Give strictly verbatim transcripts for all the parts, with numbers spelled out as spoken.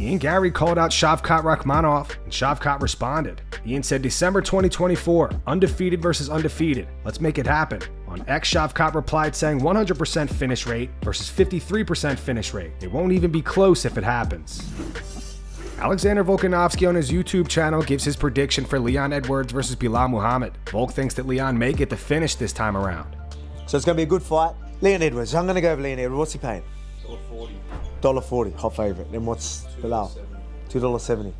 Ian Garry called out Shavkat Rakhmonov, and Shavkat responded. Ian said, December twenty twenty-four, undefeated versus undefeated. Let's make it happen. On X, Shavkat replied saying one hundred percent finish rate versus fifty-three percent finish rate. It won't even be close if it happens. Alexander Volkanovski on his YouTube channel gives his prediction for Leon Edwards versus Belal Muhammad. Volk thinks that Leon may get the finish this time around. So it's going to be a good fight. Leon Edwards. I'm going to go with Leon Edwards. What's he paying? one dollar forty. one dollar forty, hot favourite. Then what's Belal? two dollars seventy.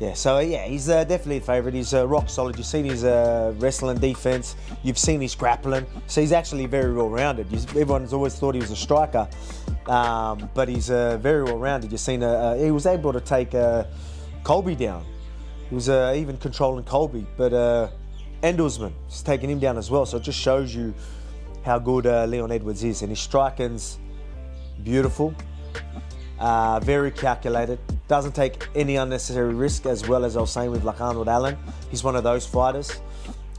Yeah, so yeah, he's uh, definitely a favourite. He's uh, rock solid. You've seen his uh, wrestling defence. You've seen his grappling. So he's actually very well-rounded. Everyone's always thought he was a striker, um, but he's uh, very well-rounded. You've seen uh, uh, he was able to take uh, Colby down. He was uh, even controlling Colby, but uh, and Usman is taking him down as well. So it just shows you how good uh, Leon Edwards is, and his striking's beautiful. Uh, very calculated, doesn't take any unnecessary risk, as well as I was saying with like Arnold Allen. He's one of those fighters.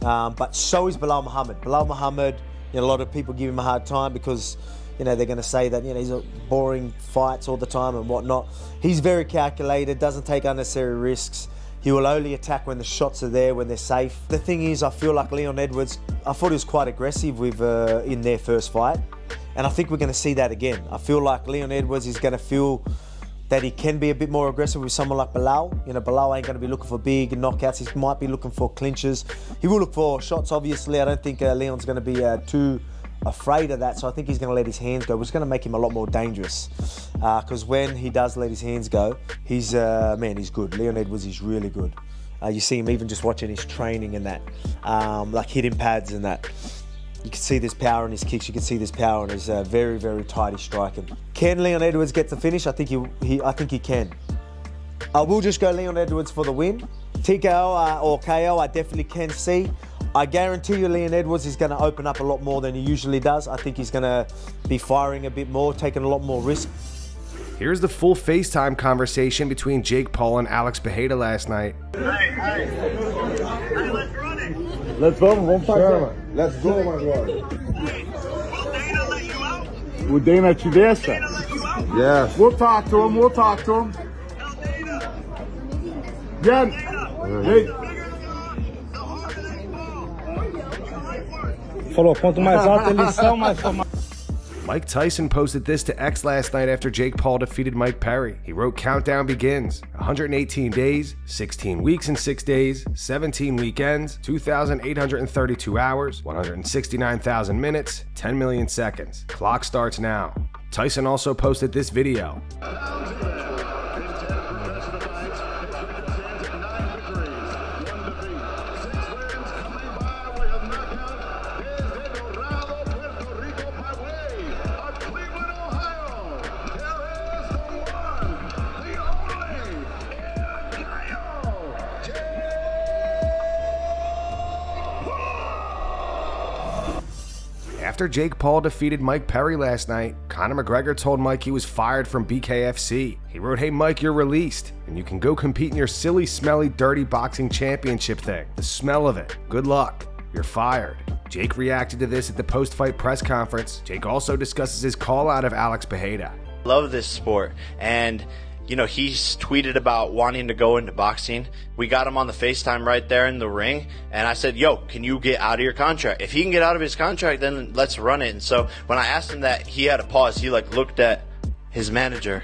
Um, but so is Belal Muhammad. Belal Muhammad, you know, a lot of people give him a hard time because, you know, they're going to say that, you know, he's boring fights all the time and whatnot. He's very calculated, doesn't take unnecessary risks. He will only attack when the shots are there, when they're safe. The thing is, I feel like Leon Edwards, I thought he was quite aggressive with uh, in their first fight. And I think we're going to see that again. I feel like Leon Edwards is going to feel that he can be a bit more aggressive with someone like Belal. You know, Belal ain't going to be looking for big knockouts. He might be looking for clinches. He will look for shots, obviously. I don't think uh, Leon's going to be uh, too afraid of that. So I think he's going to let his hands go, which is going to make him a lot more dangerous. Because uh, when he does let his hands go, he's, uh, man, he's good. Leon Edwards is really good. Uh, you see him even just watching his training and that, um, like hitting pads and that. You can see this power in his kicks. You can see this power in his uh, very, very tidy striking. Can Leon Edwards get the finish? I think he, he I think he can. I will just go Leon Edwards for the win. T K O uh, or K O, I definitely can see. I guarantee you, Leon Edwards is going to open up a lot more than he usually does. I think he's going to be firing a bit more, taking a lot more risk. Here's the full FaceTime conversation between Jake Paul and Alex Bejeda last night. Hey, hey, hey, let's run it. Let's go, one fight. Sure, let's go, my brother. Will Dana let you out? Will Dana let you out? Yes. We'll talk to him, we'll talk to him. Tell Dana. Yeah. Dana. Hey. Falou, quanto mais alto eles são, mais formal. Mike Tyson posted this to X last night after Jake Paul defeated Mike Perry. He wrote, countdown begins, one hundred eighteen days, sixteen weeks and six days, seventeen weekends, two thousand eight hundred thirty-two hours, one hundred sixty-nine thousand minutes, ten million seconds. Clock starts now. Tyson also posted this video. After Jake Paul defeated Mike Perry last night, Conor McGregor told Mike he was fired from B K F C. He wrote, hey Mike, you're released, and you can go compete in your silly, smelly, dirty boxing championship thing. The smell of it. Good luck. You're fired. Jake reacted to this at the post-fight press conference. Jake also discusses his call-out of Alex Bejeda. Love this sport, and you know, he's tweeted about wanting to go into boxing. We got him on the FaceTime right there in the ring, and I said, yo, can you get out of your contract? If he can get out of his contract, then let's run it. And so when I asked him that, he had a pause. He like looked at his manager.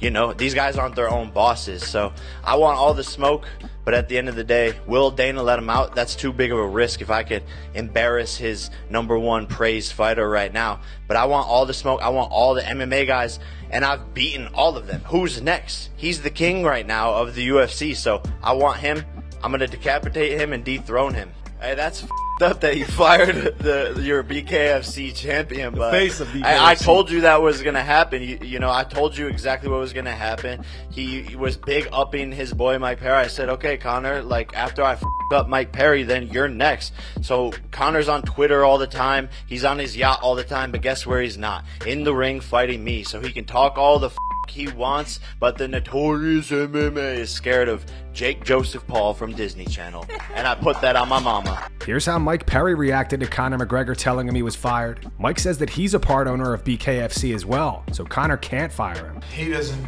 You know, these guys aren't their own bosses. So I want all the smoke, but at the end of the day, will Dana let him out? That's too big of a risk if I could embarrass his number one praised fighter right now. But I want all the smoke. I want all the M M A guys, and I've beaten all of them. Who's next? He's the king right now of the U F C, so I want him. I'm going to decapitate him and dethrone him. Hey, that's f***ed up that you fired the, your B K F C champion, but the face of B K F C. I, I told you that was going to happen. You, you know, I told you exactly what was going to happen. He, he was big upping his boy Mike Perry. I said, okay, Conor, like after I f***ed up Mike Perry, then you're next. So Conor's on Twitter all the time. He's on his yacht all the time, but guess where he's not? In the ring fighting me, so he can talk all the f*** he wants, but the notorious M M A is scared of Jake Joseph Paul from Disney Channel, and I put that on my mama. Here's how Mike Perry reacted to Conor McGregor telling him he was fired. Mike says that he's a part owner of B K F C as well, so Conor can't fire him. He doesn't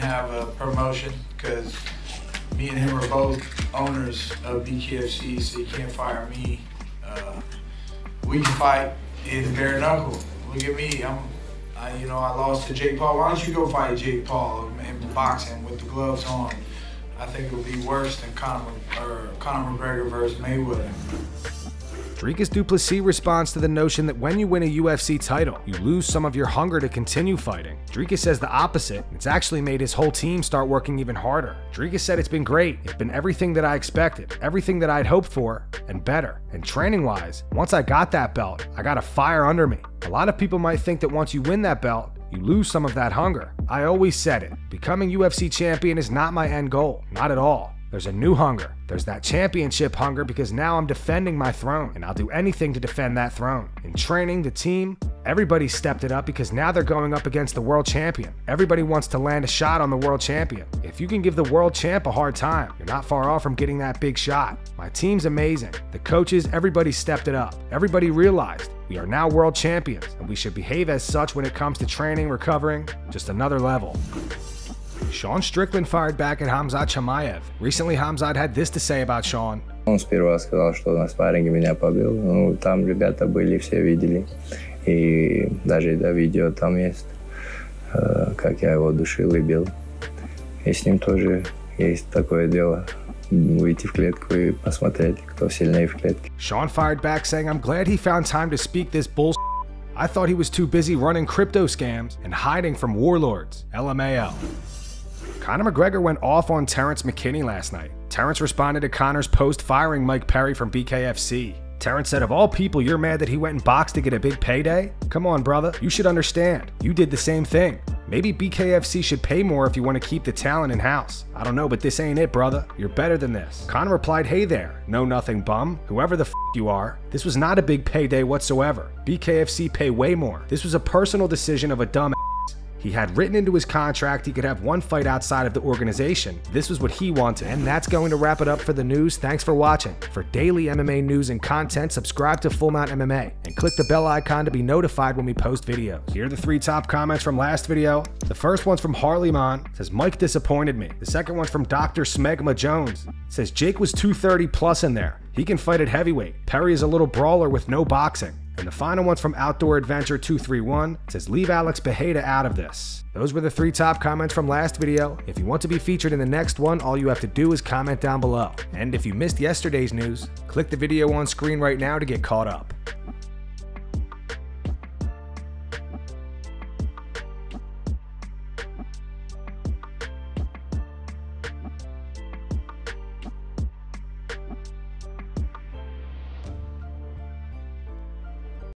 have a promotion because me and him are both owners of B K F C, so you can't fire me. Uh, we fight in bare knuckle. Look at me. I'm, I, you know, I lost to Jake Paul. Why don't you go fight Jake Paul in boxing with the gloves on? I think it would be worse than Conor, or Conor McGregor versus Mayweather. Dricus Du Plessis responds to the notion that when you win a U F C title, you lose some of your hunger to continue fighting. Dricus says the opposite. It's actually made his whole team start working even harder. Dricus said, "It's been great. It's been everything that I expected, everything that I'd hoped for, and better. And training-wise, once I got that belt, I got a fire under me. A lot of people might think that once you win that belt, you lose some of that hunger. I always said it. Becoming U F C champion is not my end goal. Not at all. There's a new hunger. There's that championship hunger because now I'm defending my throne, and I'll do anything to defend that throne." In training, the team, everybody stepped it up because now they're going up against the world champion. Everybody wants to land a shot on the world champion. If you can give the world champ a hard time, you're not far off from getting that big shot. My team's amazing. The coaches, everybody stepped it up. Everybody realized we are now world champions, and we should behave as such when it comes to training, recovering, just another level. Sean Strickland fired back at Khamzat Chimaev. Recently, Khamzat had this to say about Sean. Он сперва сказал, что на спарринге меня побил. Ну, там ребята были, все видели. И даже это видео там есть, как я его душил и бил. И с ним тоже есть такое дело. Выйти в клетку и посмотреть, кто сильнее в клетке. Sean fired back saying, "I'm glad he found time to speak this bullshit. I thought he was too busy running crypto scams and hiding from warlords. L M A O." Conor McGregor went off on Terrance McKinney last night. Terrance responded to Conor's post firing Mike Perry from B K F C. Terrance said, "Of all people, you're mad that he went and boxed to get a big payday? Come on, brother. You should understand. You did the same thing. Maybe B K F C should pay more if you want to keep the talent in-house. I don't know, but this ain't it, brother. You're better than this." Conor replied, "Hey there, know nothing bum, whoever the f you are. This was not a big payday whatsoever. B K F C pay way more. This was a personal decision of a dumb ass. He had written into his contract he could have one fight outside of the organization. This was what he wanted." And that's going to wrap it up for the news. Thanks for watching. For daily M M A news and content, subscribe to Full Mount M M A and click the bell icon to be notified when we post videos. Here are the three top comments from last video. The first one's from Harley Mon. Says, "Mike disappointed me." The second one's from Doctor Smegma Jones. Says, "Jake was two thirty plus in there. He can fight at heavyweight. Perry is a little brawler with no boxing." And the final one's from Outdoor Adventure two three one. It says, "Leave Alex Bejeda out of this." Those were the three top comments from last video. If you want to be featured in the next one, all you have to do is comment down below. And if you missed yesterday's news, click the video on screen right now to get caught up.